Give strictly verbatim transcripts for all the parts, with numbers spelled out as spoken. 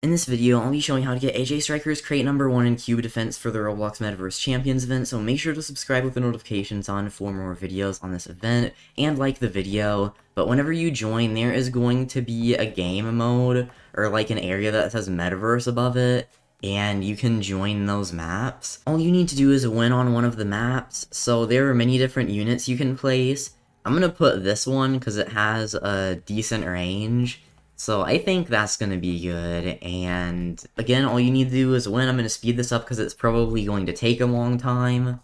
In this video, I'll be showing how to get A J Striker's crate number one in Cube Defense for the Roblox Metaverse Champions event, so make sure to subscribe with the notifications on for more videos on this event, and like the video. But whenever you join, there is going to be a game mode, or like an area that says Metaverse above it, and you can join those maps. All you need to do is win on one of the maps, so there are many different units you can place. I'm gonna put this one, because it has a decent range. So I think that's going to be good, and again, all you need to do is win. I'm going to speed this up because it's probably going to take a long time.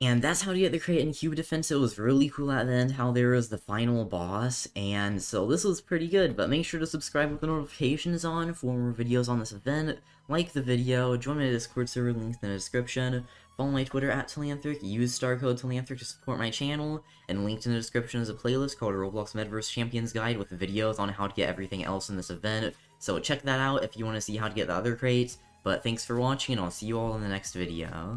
And that's how to get the crate in Cube Defense. It was really cool at the end how there was the final boss, and so this was pretty good. But make sure to subscribe with the notifications on for more videos on this event, like the video, join my Discord server, linked in the description, follow my Twitter at Telanthric, use star code Telanthric to support my channel, and linked in the description is a playlist called Roblox Metaverse Champions Guide with videos on how to get everything else in this event, so check that out if you want to see how to get the other crates. But thanks for watching, and I'll see you all in the next video.